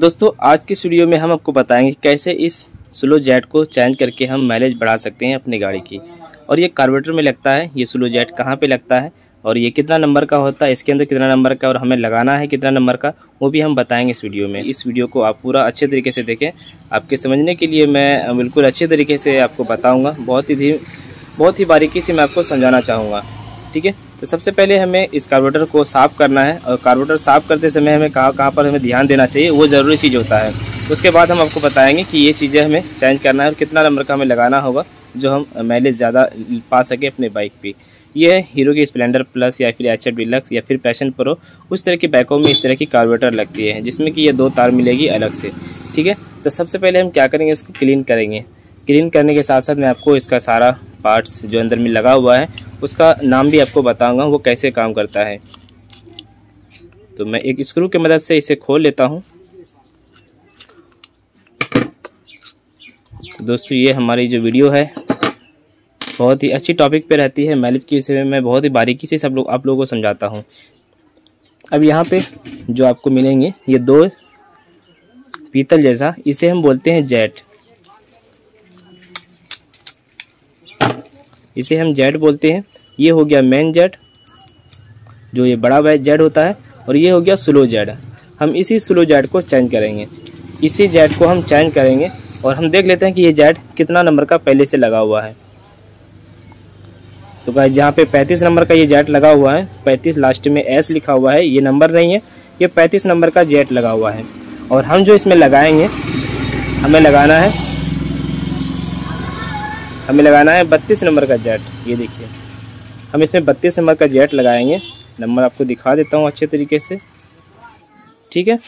दोस्तों आज की वीडियो में हम आपको बताएंगे कैसे इस स्लो जेट को चेंज करके हम माइलेज बढ़ा सकते हैं अपनी गाड़ी की। और ये कार्बोरेटर में लगता है, ये स्लो जेट कहाँ पे लगता है और ये कितना नंबर का होता है, इसके अंदर कितना नंबर का और हमें लगाना है कितना नंबर का, वो भी हम बताएंगे इस वीडियो में। इस वीडियो को आप पूरा अच्छे तरीके से देखें, आपके समझने के लिए मैं बिल्कुल अच्छे तरीके से आपको बताऊँगा, बहुत ही बारीकी से मैं आपको समझाना चाहूँगा, ठीक है। तो सबसे पहले हमें इस कार्बोरेटर को साफ़ करना है और कार्बोरेटर साफ़ करते समय हमें कहाँ पर हमें ध्यान देना चाहिए, वो ज़रूरी चीज़ होता है। उसके बाद हम आपको बताएंगे कि ये चीज़ें हमें चेंज करना है और कितना नंबर का हमें लगाना होगा जो हम माइलेज ज़्यादा पा सके अपने बाइक पे। ये है हीरो की स्प्लेंडर प्लस या फिर HF डिलक्स या फिर पैशन प्रो, उस तरह की बाइकों में इस तरह की कार्बोरेटर लगती है जिसमें कि ये 2 तार मिलेगी अलग से, ठीक है। तो सबसे पहले हम क्या करेंगे, इसको क्लीन करेंगे। क्लीन करने के साथ साथ मैं आपको इसका सारा पार्ट्स जो अंदर में लगा हुआ है उसका नाम भी आपको बताऊंगा, वो कैसे काम करता है। तो मैं एक स्क्रू की मदद से इसे खोल लेता हूं। दोस्तों ये हमारी जो वीडियो है बहुत ही अच्छी टॉपिक पे रहती है, माइलेज के विषय में मैं बहुत ही बारीकी से आप लोगों को समझाता हूं। अब यहाँ पे जो आपको मिलेंगे ये 2 पीतल जैसा, इसे हम बोलते हैं जेट, इसे हम जेट बोलते हैं। ये हो गया मेन जेट जो ये बड़ा जेट होता है, और ये हो गया स्लो जेट। हम इसी स्लो जेट को चेंज करेंगे, इसी जेट को हम चेंज करेंगे और हम देख लेते हैं कि ये जेट कितना नंबर का पहले से लगा हुआ है। तो गाइस यहाँ पे 35 नंबर का ये जेट लगा हुआ है, 35 लास्ट में एस लिखा हुआ है, ये नंबर नहीं है, ये 35 नंबर का जेट लगा हुआ है। और हम जो इसमें लगाएंगे, हमें लगाना है 32 नंबर का जेट। ये देखिए हम इसमें 32 नंबर का जेट लगाएंगे, नंबर आपको दिखा देता हूँ अच्छे तरीके से, ठीक है।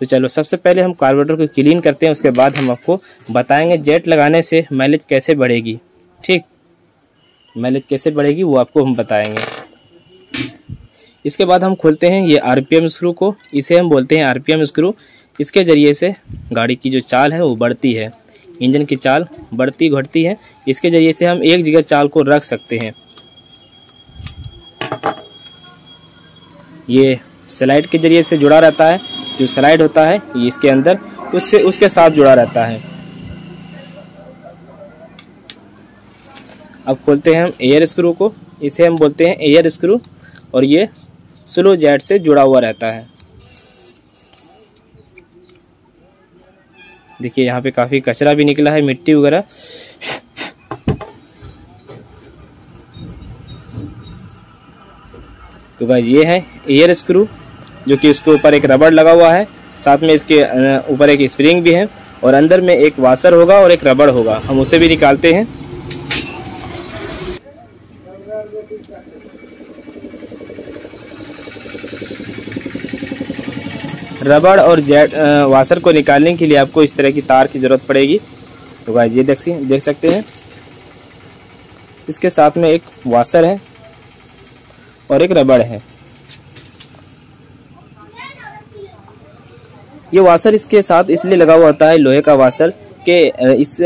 तो चलो सबसे पहले हम कार्बोरेटर को क्लीन करते हैं, उसके बाद हम आपको बताएंगे जेट लगाने से माइलेज कैसे बढ़ेगी, ठीक, माइलेज कैसे बढ़ेगी वो आपको हम बताएंगे। इसके बाद हम खोलते हैं ये RPM स्क्रू को, इसे हम बोलते हैं RPM स्क्रू। इसके ज़रिए से गाड़ी की जो चाल है वो बढ़ती है, इंजन की चाल बढ़ती घटती है, इसके ज़रिए से हम एक जगह चाल को रख सकते हैं। ये स्लाइड के ज़रिए से जुड़ा रहता है, जो स्लाइड होता है ये इसके अंदर उससे उसके साथ जुड़ा रहता है। अब खोलते हैं हम एयर स्क्रू को, इसे हम बोलते हैं एयर स्क्रू, और ये स्लो जेट से जुड़ा हुआ रहता है। देखिए यहाँ पे काफ़ी कचरा भी निकला है, मिट्टी वगैरह। तो गाइस ये है एयर स्क्रू, जो कि इसके ऊपर एक रबड़ लगा हुआ है, साथ में इसके ऊपर एक स्प्रिंग भी है और अंदर में एक वाशर होगा और एक रबड़ होगा, हम उसे भी निकालते हैं। रबड़ और जेट वाशर को निकालने के लिए आपको इस तरह की तार की ज़रूरत पड़ेगी। तो गाइस ये देख सकते हैं, इसके साथ में एक वाशर है और एक रबड़ है। ये वाशर इसके साथ इसलिए लगा हुआ होता है, लोहे का वाशर, के इस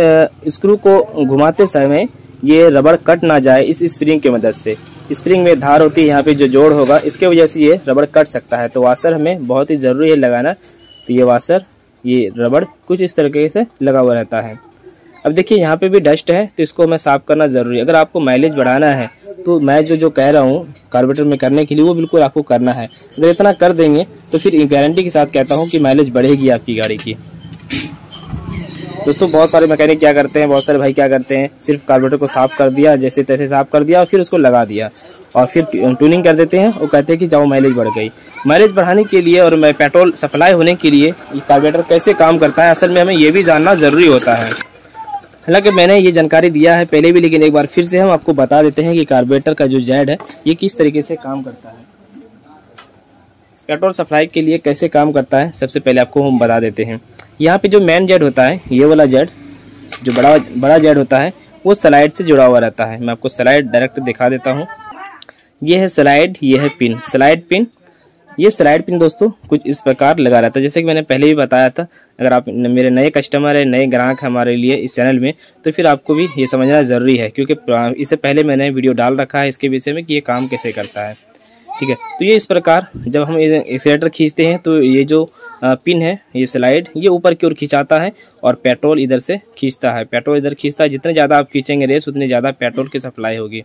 स्क्रू को घुमाते समय ये रबड़ कट ना जाए इस स्प्रिंग की मदद से। स्प्रिंग में धार होती है, यहाँ पे जो जोड़ होगा इसके वजह से ये रबड़ कट सकता है, तो वाशर हमें बहुत ही ज़रूरी है लगाना। तो ये वाशर, ये रबड़ कुछ इस तरीके से लगा हुआ रहता है। अब देखिए यहाँ पे भी डस्ट है, तो इसको हमें साफ़ करना ज़रूरी है। अगर आपको माइलेज बढ़ाना है तो मैं जो कह रहा हूँ कार्बोरेटर में करने के लिए वो बिल्कुल आपको करना है। अगर इतना कर देंगे तो फिर गारंटी के साथ कहता हूँ कि माइलेज बढ़ेगी आपकी गाड़ी की। दोस्तों बहुत सारे मैकेनिक क्या करते हैं, बहुत सारे भाई क्या करते हैं, सिर्फ कार्बोरेटर को साफ़ कर दिया, जैसे तैसे साफ़ कर दिया और फिर उसको लगा दिया और फिर ट्यूनिंग कर देते हैं और कहते हैं कि जाओ माइलेज बढ़ गई। माइलेज बढ़ाने के लिए और पेट्रोल सप्लाई होने के लिए ये कार्बोरेटर कैसे काम करता है, असल में हमें ये भी जानना ज़रूरी होता है। हालांकि मैंने ये जानकारी दिया है पहले भी, लेकिन एक बार फिर से हम आपको बता देते हैं कि कार्बोरेटर का जो जेट है ये किस तरीके से काम करता है, पेट्रोल सप्लाई के लिए कैसे काम करता है, सबसे पहले आपको हम बता देते हैं। यहाँ पे जो मेन जेट होता है, ये वाला जेट जो बड़ा जेट होता है, वो स्लाइड से जुड़ा हुआ रहता है। मैं आपको स्लाइड डायरेक्ट दिखा देता हूँ। ये है स्लाइड, ये है पिन, स्लाइड पिन। ये स्लाइड पिन दोस्तों कुछ इस प्रकार लगा रहता है, जैसे कि मैंने पहले भी बताया था। अगर आप मेरे नए कस्टमर हैं, नए ग्राहक हमारे लिए इस चैनल में, तो फिर आपको भी ये समझना ज़रूरी है, क्योंकि इससे पहले मैंने वीडियो डाल रखा है इसके विषय में कि ये काम कैसे करता है, ठीक है। तो ये इस प्रकार जब हम एक्सीलेटर खींचते हैं तो ये जो पिन है ये स्लाइड, ये ऊपर की ओर खिंचाता है और पेट्रोल इधर से खींचता है, पेट्रोल इधर खींचता है। जितने ज़्यादा आप खींचेंगे रेस उतनी ज़्यादा पेट्रोल की सप्लाई होगी।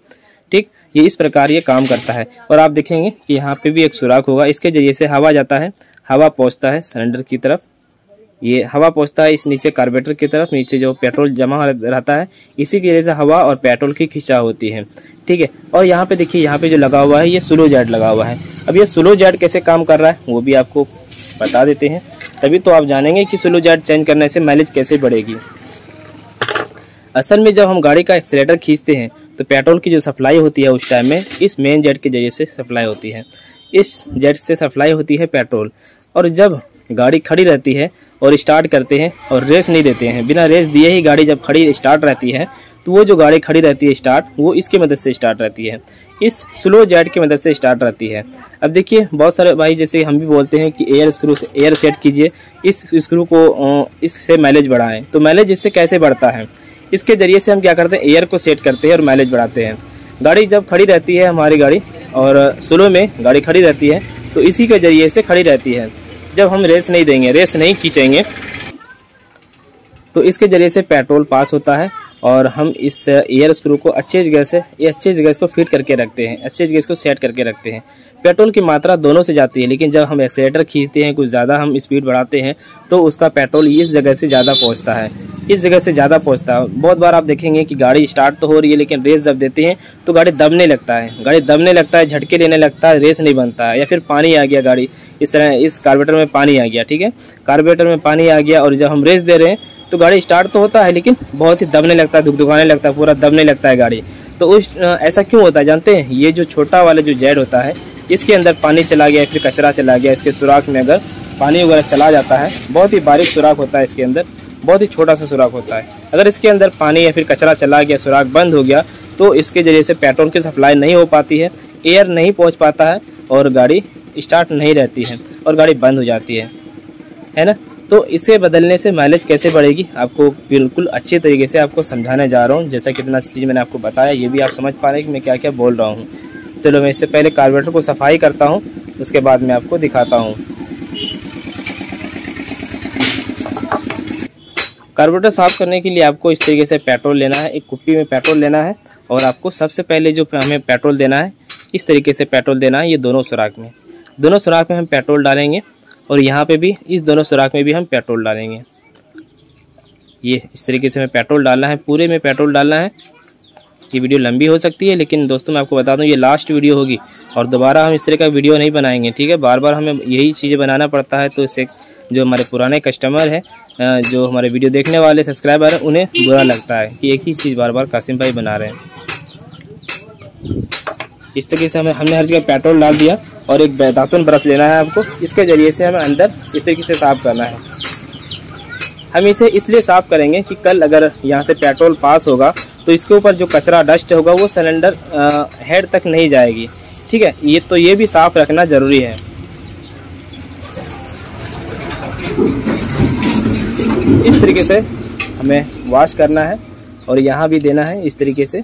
ठीक, ये इस प्रकार ये काम करता है। और आप देखेंगे कि यहाँ पे भी एक सुराख होगा, इसके जरिए से हवा जाता है, हवा पहुँचता है सिलेंडर की तरफ, ये हवा पहुँचता है इस नीचे कार्बोरेटर की तरफ, नीचे जो पेट्रोल जमा रहता है इसी की वजह से हवा और पेट्रोल की खिंचाव होती है। ठीक है, और यहाँ पे देखिए यहाँ पे जो लगा हुआ है ये स्लो जेट लगा हुआ है। अब ये स्लो जेट कैसे काम कर रहा है वो भी आपको बता देते हैं, तभी तो आप जानेंगे कि स्लो जेट चेंज करने से माइलेज कैसे बढ़ेगी। असल में जब हम गाड़ी का एक्सीलेटर खींचते हैं तो पेट्रोल की जो सप्लाई होती है उस टाइम में इस मेन जेट के जरिए से सप्लाई होती है, इस जेट से सप्लाई होती है पेट्रोल। और जब गाड़ी खड़ी रहती है और स्टार्ट करते हैं और रेस नहीं देते हैं, बिना रेस दिए ही गाड़ी जब खड़ी स्टार्ट रहती है तो वो जो गाड़ी खड़ी रहती है स्टार्ट, वो इसकी मदद से स्टार्ट रहती है, इस स्लो जेट की मदद से स्टार्ट रहती है। अब देखिए बहुत सारे भाई जैसे हम भी बोलते हैं कि एयर स्क्रू से एयर सेट कीजिए, इस स्क्रू को इससे माइलेज बढ़ाएं, तो माइलेज इससे कैसे बढ़ता है? इसके ज़रिए से हम क्या करते हैं, एयर को सेट करते हैं और माइलेज बढ़ाते हैं। गाड़ी जब खड़ी रहती है हमारी गाड़ी और स्लो में गाड़ी खड़ी रहती है तो इसी के ज़रिए से खड़ी रहती है। जब हम रेस नहीं देंगे, रेस नहीं खींचेंगे तो इसके ज़रिए से पेट्रोल पास होता है और हम इस एयर स्क्रू को अच्छे जगह से, ये अच्छे जगह इसको फिट करके रखते हैं, अच्छे जगह इसको सेट करके रखते हैं। पेट्रोल की मात्रा दोनों से जाती है, लेकिन जब हम एक्सीलेटर खींचते हैं, कुछ ज़्यादा हम स्पीड बढ़ाते हैं तो उसका पेट्रोल इस जगह से ज़्यादा पहुंचता है, इस जगह से ज़्यादा पहुंचता है। बहुत बार आप देखेंगे कि गाड़ी स्टार्ट तो हो रही है लेकिन रेस जब देते हैं तो गाड़ी दबने लगता है, गाड़ी दबने लगता है, झटके लेने लगता है, रेस नहीं बनता है। या फिर पानी आ गया गाड़ी, इस तरह इस कार्बोरेटर में पानी आ गया, ठीक है, कार्बोरेटर में पानी आ गया और जब हम रेस दे रहे हैं तो गाड़ी स्टार्ट तो होता है लेकिन बहुत ही दबने लगता है, दुखदुखाने लगता है, पूरा दबने लगता है गाड़ी। तो उस ऐसा क्यों होता है जानते हैं? ये जो छोटा वाला जो जेट होता है इसके अंदर पानी चला गया, फिर कचरा चला गया, इसके सुराख में अगर पानी वगैरह चला जाता है, बहुत ही बारीक सुराख होता है इसके अंदर, बहुत ही छोटा सा सुराख होता है। अगर इसके अंदर पानी या फिर कचरा चला गया, सुराख बंद हो गया तो इसके जरिए से पेट्रोल की सप्लाई नहीं हो पाती है, एयर नहीं पहुँच पाता है और गाड़ी स्टार्ट नहीं रहती है और गाड़ी बंद हो जाती है ना। तो इसे बदलने से माइलेज कैसे बढ़ेगी आपको बिल्कुल अच्छे तरीके से आपको समझाने जा रहा हूँ। जैसा कितना चीज़ मैंने आपको बताया ये भी आप समझ पा रहे हैं कि मैं क्या क्या बोल रहा हूँ। चलो मैं इससे पहले कार्बोरेटर को सफाई करता हूँ, उसके बाद मैं आपको दिखाता हूँ। कार्बोरेटर साफ़ करने के लिए आपको इस तरीके से पेट्रोल लेना है, एक कुप्पी में पेट्रोल लेना है और आपको सबसे पहले जो हमें पेट्रोल देना है इस तरीके से पेट्रोल देना है। ये दोनों सुराख में, दोनों सुराख में हम पेट्रोल डालेंगे और यहाँ पे भी इस दोनों सुराख में भी हम पेट्रोल डालेंगे। ये इस तरीके से हमें पेट्रोल डालना है, पूरे में पेट्रोल डालना है। ये वीडियो लंबी हो सकती है लेकिन दोस्तों मैं आपको बता दूं ये लास्ट वीडियो होगी और दोबारा हम इस तरह का वीडियो नहीं बनाएंगे, ठीक है। बार बार हमें यही चीज़ें बनाना पड़ता है तो इससे जो हमारे पुराने कस्टमर हैं, जो हमारे वीडियो देखने वाले सब्सक्राइबर हैं, उन्हें बुरा लगता है कि एक ही चीज़ बार बार कासिम भाई बना रहे हैं। इस तरीके से हमने हर जगह पेट्रोल डाल दिया और एक दातुन ब्रश लेना है आपको, इसके ज़रिए से हमें अंदर इस तरीके से साफ़ करना है। हम इसे इसलिए साफ़ करेंगे कि कल अगर यहाँ से पेट्रोल पास होगा तो इसके ऊपर जो कचरा डस्ट होगा वो सिलेंडर हेड तक नहीं जाएगी, ठीक है। ये तो ये भी साफ़ रखना ज़रूरी है। इस तरीके से हमें वॉश करना है और यहाँ भी देना है इस तरीके से।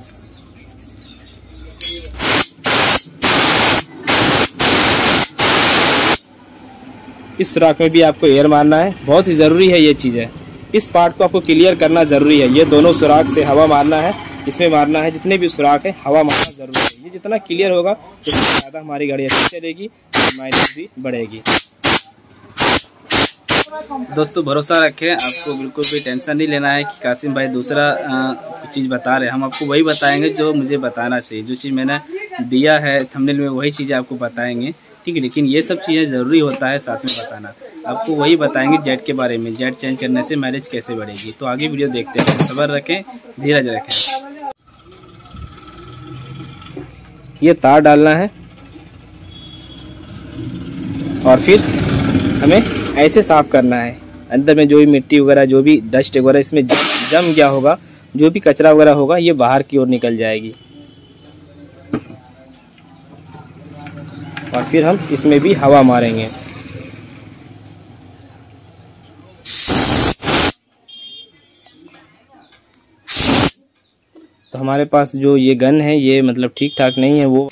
इस सुराख में भी आपको एयर मारना है, बहुत ही ज़रूरी है ये चीज़ है। इस पार्ट को आपको क्लियर करना ज़रूरी है। ये दोनों सुराख से हवा मारना है, इसमें मारना है, जितने भी सुराख है हवा मारना ज़रूरी है। ये जितना क्लियर होगा उतना ज़्यादा हमारी गाड़ी अच्छी चलेगी और माइलेज भी बढ़ेगी। दोस्तों भरोसा रखें, आपको बिल्कुल भी टेंशन नहीं लेना है कि कासिम भाई दूसरा चीज़ बता रहे हैं। हम आपको वही बताएँगे जो मुझे बताना चाहिए, जो चीज़ मैंने दिया है थंबनेल में वही चीज़ें आपको बताएँगे, ठीक है। लेकिन ये सब चीज़ें ज़रूरी होता है साथ में बताना। आपको वही बताएंगे जेट के बारे में, जेट चेंज करने से माइलेज कैसे बढ़ेगी। तो आगे वीडियो देखते हैं, सब्र रखें, धीरज रखें। ये तार डालना है और फिर हमें ऐसे साफ़ करना है। अंदर में जो भी मिट्टी वगैरह, जो भी डस्ट वगैरह इसमें जम गया होगा, जो भी कचरा वगैरह होगा, ये बाहर की ओर निकल जाएगी। और फिर हम इसमें भी हवा मारेंगे। तो हमारे पास जो ये गन है ये मतलब ठीक ठाक नहीं है, वो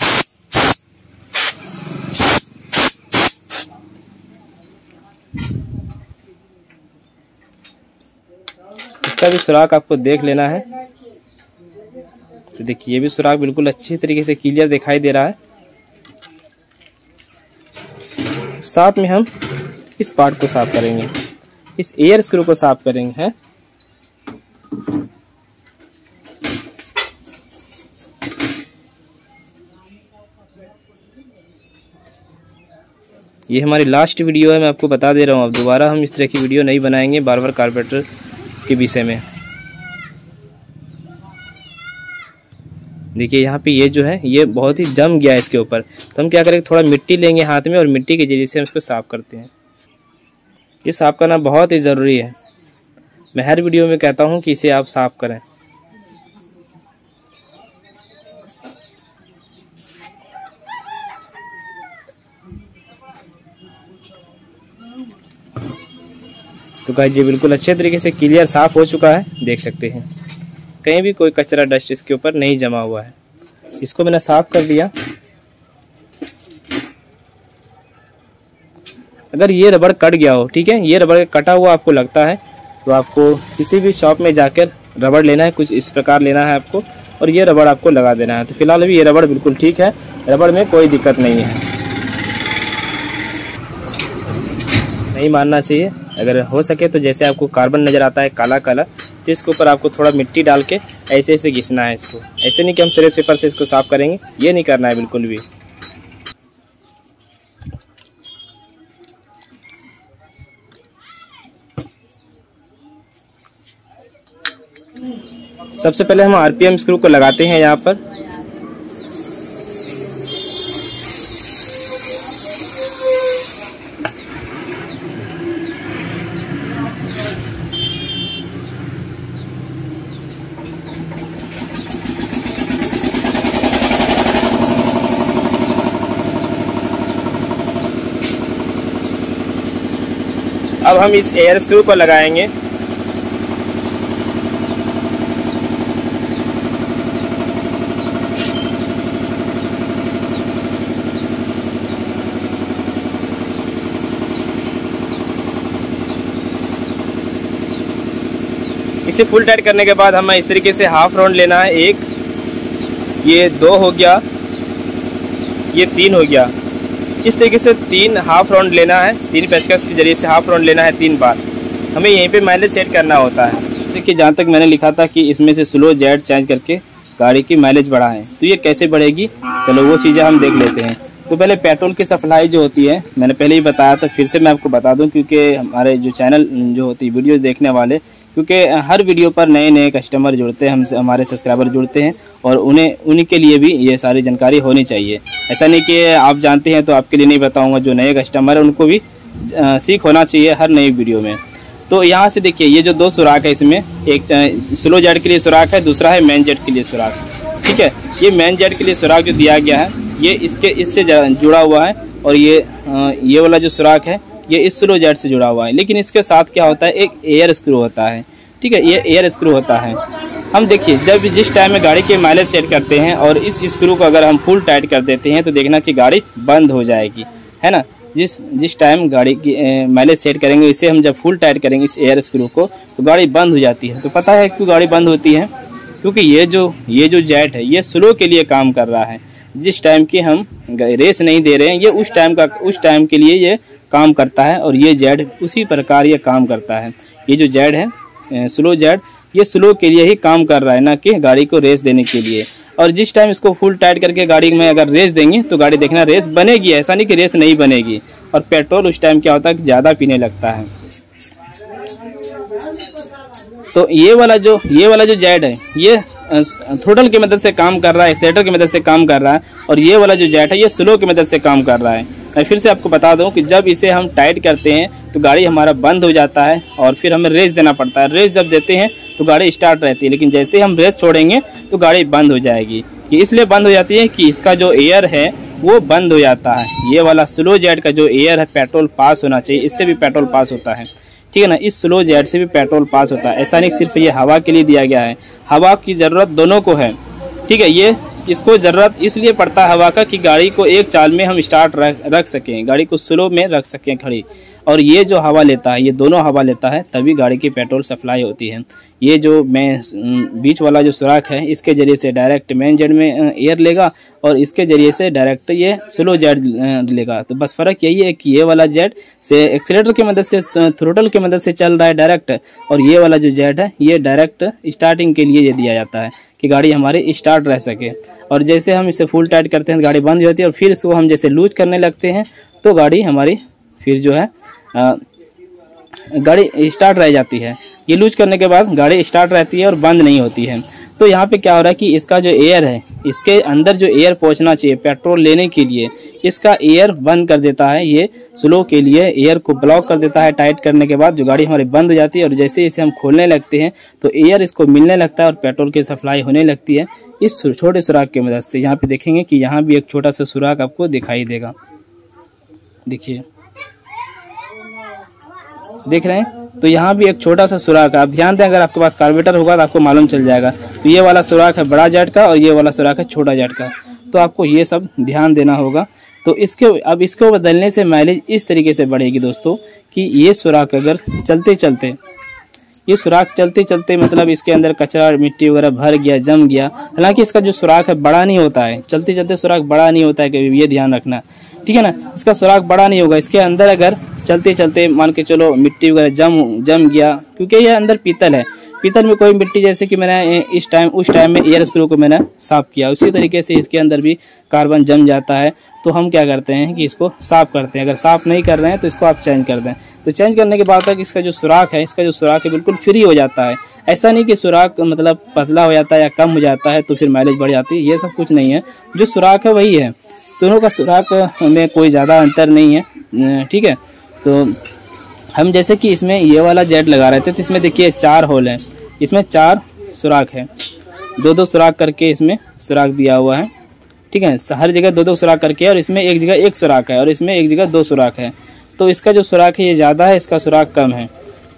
इसका भी सुराख आपको देख लेना है। तो देखिए ये भी सुराख बिल्कुल अच्छे तरीके से क्लियर दिखाई दे रहा है। साथ में हम इस पार्ट को साफ करेंगे, इस एयर स्क्रू को साफ करेंगे है। ये हमारी लास्ट वीडियो है, मैं आपको बता दे रहा हूँ। अब दोबारा हम इस तरह की वीडियो नहीं बनाएंगे बार बार कारपेंटर के विषय में। देखिए यहाँ पे ये जो है ये बहुत ही जम गया है इसके ऊपर, तो हम क्या करेंगे थोड़ा मिट्टी लेंगे हाथ में और मिट्टी के जरिए से हम इसको साफ करते हैं। ये साफ करना बहुत ही ज़रूरी है, मैं हर वीडियो में कहता हूँ कि इसे आप साफ करें। तो गाइस ये बिल्कुल अच्छे तरीके से क्लियर साफ हो चुका है, देख सकते हैं कहीं भी कोई कचरा डस्ट इसके ऊपर नहीं जमा हुआ है। इसको मैंने साफ कर दिया। अगर ये रबड़ कट गया हो, ठीक है, ये रबड़ कटा हुआ आपको लगता है तो आपको किसी भी शॉप में जाकर रबड़ लेना है, कुछ इस प्रकार लेना है आपको, और ये रबड़ आपको लगा देना है। तो फिलहाल अभी ये रबड़ बिल्कुल ठीक है, रबड़ में कोई दिक्कत नहीं है, नहीं मानना चाहिए। अगर हो सके तो जैसे आपको कार्बन नज़र आता है काला काला, तो इसके ऊपर आपको थोड़ा मिट्टी डाल के ऐसे ऐसे घिसना है इसको। ऐसे नहीं कि हम सरेस पेपर से इसको साफ करेंगे, ये नहीं करना है बिल्कुल भी। सबसे पहले हम आरपीएम स्क्रू को लगाते हैं यहाँ पर। अब हम इस एयर स्क्रू को लगाएंगे। इसे फुल टाइट करने के बाद हमें इस तरीके से हाफ राउंड लेना है। एक, ये दो हो गया, ये तीन हो गया। इस तरीके से तीन हाफ राउंड लेना है, तीन पेचकस के जरिए से हाफ राउंड लेना है तीन बार। हमें यहीं पे माइलेज सेट करना होता है। देखिए जहाँ तक मैंने लिखा था कि इसमें से स्लो जेट चेंज करके गाड़ी की माइलेज बढ़ाएं, तो ये कैसे बढ़ेगी चलो वो चीज़ें हम देख लेते हैं। तो पहले पेट्रोल की सप्लाई जो होती है, मैंने पहले ही बताया था, फिर से मैं आपको बता दूँ क्योंकि हमारे जो चैनल जो होती है वीडियोज़ देखने वाले, क्योंकि हर वीडियो पर नए नए कस्टमर जुड़ते हैं, हमसे हमारे सब्सक्राइबर जुड़ते हैं और उन्हें उन्हीं के लिए भी ये सारी जानकारी होनी चाहिए। ऐसा नहीं कि आप जानते हैं तो आपके लिए नहीं बताऊंगा, जो नए कस्टमर हैं उनको भी सीख होना चाहिए हर नई वीडियो में। तो यहाँ से देखिए ये जो दो सुराख है इसमें, एक स्लो जेट के लिए सुराख है, दूसरा है मेन जेट के लिए सुराख, ठीक है। ये मेन जेट के लिए सुराख जो दिया गया है ये इसके इससे जुड़ा हुआ है, और ये वाला जो सुराख है ये इस स्लो जेट से जुड़ा हुआ है। लेकिन इसके साथ क्या होता है, एक एयर स्क्रू होता है, ठीक है, ये एयर स्क्रू होता है। हम देखिए जब जिस टाइम में गाड़ी के माइलेज सेट करते हैं और इस स्क्रू को अगर हम फुल टाइट कर देते हैं तो देखना कि गाड़ी बंद हो जाएगी, है ना। जिस टाइम गाड़ी की माइलेज सेट करेंगे, इसे हम जब फुल टाइट करेंगे इस एयर स्क्रू को, तो गाड़ी बंद हो जाती है। तो पता है क्यों गाड़ी बंद होती है, क्योंकि ये जो जेट है ये स्लो के लिए काम कर रहा है। जिस टाइम की हम रेस नहीं दे रहे हैं ये उस टाइम के लिए ये काम करता है, और ये जेड उसी प्रकार ये काम करता है। ये जो जेड है स्लो जेड, ये स्लो के लिए ही काम कर रहा है, ना कि गाड़ी को रेस देने के लिए। और जिस टाइम इसको फुल टाइट करके गाड़ी में अगर रेस देंगे तो गाड़ी देखना रेस बनेगी, ऐसा नहीं कि रेस नहीं बनेगी। और पेट्रोल उस टाइम क्या होता है कि ज़्यादा पीने लगता है। तो ये वाला जो जेड है ये थ्रोटल की मदद से काम कर रहा है, एक्सीलेटर की मदद से काम कर रहा है, और ये वाला जो जेट है ये स्लो की मदद से काम कर रहा है। मैं फिर से आपको बता दूं कि जब इसे हम टाइट करते हैं तो गाड़ी हमारा बंद हो जाता है और फिर हमें रेस देना पड़ता है। रेस जब देते हैं तो गाड़ी स्टार्ट रहती है, लेकिन जैसे हम रेस छोड़ेंगे तो गाड़ी बंद हो जाएगी। ये इसलिए बंद हो जाती है कि इसका जो एयर है वो बंद हो जाता है। ये वाला स्लो जेट का जो एयर है पेट्रोल पास होना चाहिए, इससे भी पेट्रोल पास होता है, ठीक है ना। इस स्लो जेट से भी पेट्रोल पास होता है, ऐसा नहीं सिर्फ ये हवा के लिए दिया गया है, हवा की ज़रूरत दोनों को है, ठीक है। ये इसको ज़रूरत इसलिए पड़ता है हवा का कि गाड़ी को एक चाल में हम स्टार्ट रख सकें, गाड़ी को स्लो में रख सकें खड़ी। और ये जो हवा लेता है, ये दोनों हवा लेता है तभी गाड़ी की पेट्रोल सप्लाई होती है। ये जो मैं बीच वाला जो सुराख है इसके ज़रिए से डायरेक्ट मेन जेट में एयर लेगा और इसके ज़रिए से डायरेक्ट ये स्लो जेट लेगा। तो बस फ़र्क यही है कि ये वाला जेट से एक्सीलेटर की मदद से, थ्रोटल की मदद से चल रहा है डायरेक्ट, और ये वाला जो जेट है ये डायरेक्ट स्टार्टिंग के लिए ये दिया जाता है कि गाड़ी हमारी स्टार्ट रह सके। और जैसे हम इसे फुल टाइट करते हैं तो गाड़ी बंद हो जाती है, और फिर इसको हम जैसे लूज करने लगते हैं तो गाड़ी हमारी फिर जो है गाड़ी स्टार्ट रह जाती है। ये लूज करने के बाद गाड़ी स्टार्ट रहती है और बंद नहीं होती है। तो यहाँ पे क्या हो रहा है कि इसका जो एयर है, इसके अंदर जो एयर पहुँचना चाहिए पेट्रोल लेने के लिए, इसका एयर बंद कर देता है। ये स्लो के लिए एयर को ब्लॉक कर देता है। टाइट करने के बाद जो गाड़ी हमारी बंद हो जाती है और जैसे इसे हम खोलने लगते हैं तो एयर इसको मिलने लगता है और पेट्रोल की सप्लाई होने लगती है इस छोटे सुराख की मदद से। यहाँ पे देखेंगे कि यहाँ भी एक छोटा सा सुराख आपको दिखाई देगा, देखिए, देख रहे हैं। तो यहाँ भी एक छोटा सा सुराख है, आप ध्यान दें, अगर आपके पास कार्बोरेटर होगा तो आपको मालूम चल जाएगा। तो ये वाला सुराख है बड़ा जेट का और ये वाला सुराख है छोटा जेट का, तो आपको ये सब ध्यान देना होगा। तो इसके अब इसको बदलने से माइलेज इस तरीके से बढ़ेगी दोस्तों कि ये सुराख अगर चलते चलते मतलब इसके अंदर कचरा मिट्टी वगैरह भर गया, जम गया, हालांकि इसका जो सुराख है बड़ा नहीं होता है, चलते चलते सुराख बड़ा नहीं होता है, कभी ये ध्यान रखना, ठीक है ना। इसका सुराख बड़ा नहीं होगा, इसके अंदर अगर चलते चलते मान के चलो मिट्टी वगैरह जम गया, क्योंकि यह अंदर पीतल है, पीतल में कोई मिट्टी, जैसे कि मैंने उस टाइम में एयर स्क्रू को मैंने साफ़ किया, उसी तरीके से इसके अंदर भी कार्बन जम जाता है। तो हम क्या करते हैं कि इसको साफ़ करते हैं, अगर साफ़ नहीं कर रहे हैं तो इसको आप चेंज कर दें। तो चेंज करने के बाद तक इसका जो सुराख है बिल्कुल फ्री हो जाता है। ऐसा नहीं कि सुराख मतलब पतला हो जाता है या कम हो जाता है तो फिर माइलेज बढ़ जाती है, ये सब कुछ नहीं है। जो सुराख है वही है, दोनों का सुराख में कोई ज़्यादा अंतर नहीं है, ठीक है। तो हम जैसे कि इसमें ये वाला जेट लगा रहे थे तो इसमें देखिए 4 होल हैं, इसमें 4 सुराख है, 2-2 सुराख करके इसमें सुराख दिया हुआ है, ठीक है। हर जगह 2-2 सुराख करके, और इसमें एक जगह 1 सुराख है और इसमें एक जगह 2 सुराख है। तो इसका जो सुराख है ये ज़्यादा है, इसका सुराख कम है,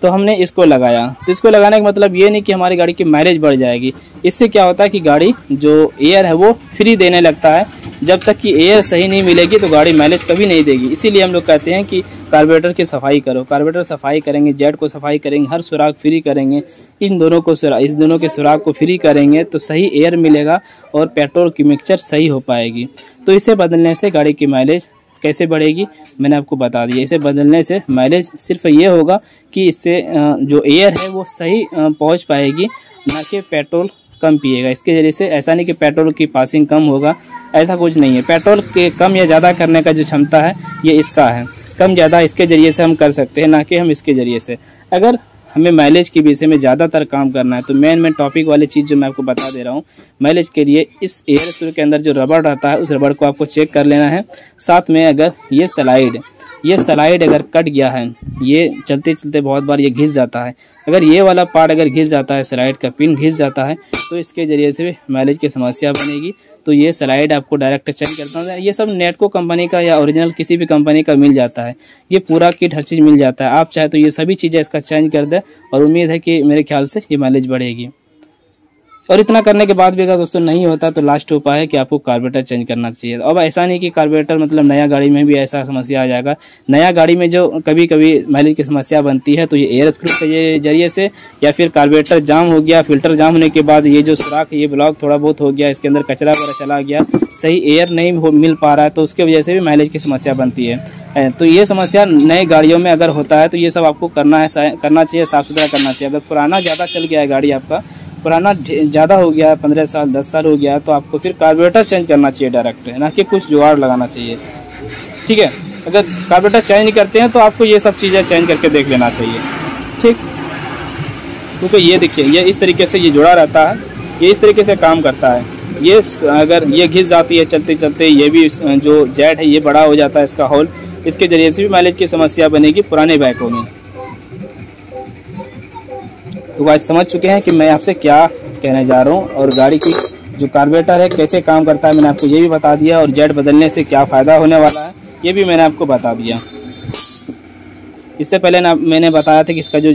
तो हमने इसको लगाया। तो इसको लगाने का मतलब ये नहीं कि हमारी गाड़ी की माइलेज बढ़ जाएगी, इससे क्या होता है कि गाड़ी जो एयर है वो फ्री देने लगता है। जब तक कि एयर सही नहीं मिलेगी तो गाड़ी माइलेज कभी नहीं देगी। इसीलिए हम लोग कहते हैं कि कार्बोरेटर की सफाई करो। कार्बोरेटर सफाई करेंगे, जेट को सफाई करेंगे, हर सुराख फ्री करेंगे, इन दोनों के सुराख को फ्री करेंगे तो सही एयर मिलेगा और पेट्रोल की मिक्सचर सही हो पाएगी। तो इसे बदलने से गाड़ी की माइलेज कैसे बढ़ेगी मैंने आपको बता दिया। इसे बदलने से माइलेज सिर्फ ये होगा कि इससे जो एयर है वो सही पहुँच पाएगी, ना कि पेट्रोल कम पिएगा। इसके जरिए से ऐसा नहीं कि पेट्रोल की पासिंग कम होगा, ऐसा कुछ नहीं है। पेट्रोल के कम या ज़्यादा करने का जो क्षमता है ये इसका है, कम ज़्यादा इसके ज़रिए से हम कर सकते हैं, ना कि हम इसके ज़रिए से। अगर हमें माइलेज के विषय में ज़्यादातर काम करना है तो मेन टॉपिक वाली चीज़ जो मैं आपको बता दे रहा हूँ, माइलेज के लिए इस एयर स्क्रू के अंदर जो रबड़ रहता है उस रबड़ को आपको चेक कर लेना है। साथ में अगर ये स्लाइड अगर कट गया है, ये चलते चलते बहुत बार ये घिस जाता है, अगर ये वाला पार्ट अगर घिस जाता है, स्लाइड का पिन घिस जाता है, तो इसके ज़रिए से माइलेज की समस्या बनेगी। तो ये स्लाइड आपको डायरेक्ट चेंज करता हूँ। ये सब नेटको कंपनी का या ओरिजिनल किसी भी कंपनी का मिल जाता है, ये पूरा किट हर चीज़ मिल जाता है। आप चाहे तो ये सभी चीज़ें इसका चेंज कर दें और उम्मीद है कि मेरे ख्याल से ये माइलेज बढ़ेगी। और इतना करने के बाद भी अगर दोस्तों नहीं होता तो लास्ट उपाय है कि आपको कार्बोरेटर चेंज करना चाहिए। अब ऐसा नहीं कि कार्बोरेटर मतलब नया गाड़ी में भी ऐसा समस्या आ जाएगा। नया गाड़ी में जो कभी कभी माइलेज की समस्या बनती है तो ये एयर स्क्रू के जरिए से, या फिर कार्बोरेटर जाम हो गया, फिल्टर जाम होने के बाद ये जो सुराख ये ब्लॉक थोड़ा बहुत हो गया, इसके अंदर कचरा वगैरह चला गया, सही एयर नहीं मिल पा रहा है, तो उसकी वजह से भी माइलेज की समस्या बनती है। तो ये समस्या नई गाड़ियों में अगर होता है तो ये सब आपको करना चाहिए, साफ़ सुथरा करना चाहिए। अगर पुराना ज़्यादा चल गया है, गाड़ी आपका पुराना ज़्यादा हो गया, 15 साल 10 साल हो गया, तो आपको फिर कार्बोरेटर चेंज करना चाहिए डायरेक्ट, है ना कि कुछ जुगाड़ लगाना चाहिए, ठीक है। अगर कार्बोरेटर चेंज करते हैं तो आपको ये सब चीज़ें चेंज करके देख लेना चाहिए, ठीक, क्योंकि ये देखिए ये इस तरीके से ये जुड़ा रहता है, ये इस तरीके से काम करता है। ये अगर ये घिस जाती है चलते चलते, ये भी जो जेट है ये बड़ा हो जाता है इसका हॉल, इसके ज़रिए से भी माइलेज की समस्या बनेगी पुराने बाइकों में। तो गाइस समझ चुके हैं कि मैं आपसे क्या कहने जा रहा हूँ, और गाड़ी की जो कार्बोरेटर है कैसे काम करता है मैंने आपको ये भी बता दिया, और जेट बदलने से क्या फ़ायदा होने वाला है ये भी मैंने आपको बता दिया। इससे पहले मैंने बताया था कि इसका जो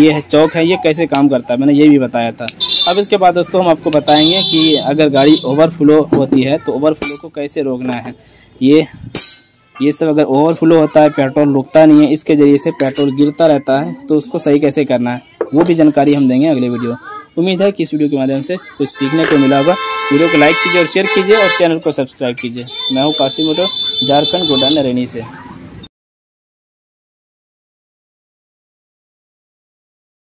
ये है चौक है ये कैसे काम करता है, मैंने ये भी बताया था। अब इसके बाद दोस्तों हम आपको बताएंगे कि अगर गाड़ी ओवरफ्लो होती है तो ओवरफ्लो को कैसे रोकना है। ये ये सब अगर ओवरफ्लो होता है, पेट्रोल रुकता नहीं है, इसके जरिए से पेट्रोल गिरता रहता है, तो उसको सही कैसे करना है वो भी जानकारी हम देंगे अगले वीडियो। उम्मीद है कि इस वीडियो के माध्यम से कुछ सीखने को मिला होगा। वीडियो को लाइक कीजिए और शेयर कीजिए और चैनल को सब्सक्राइब कीजिए। मैं हूँ काशी मोटो, झारखंड गोडा नरेनी से।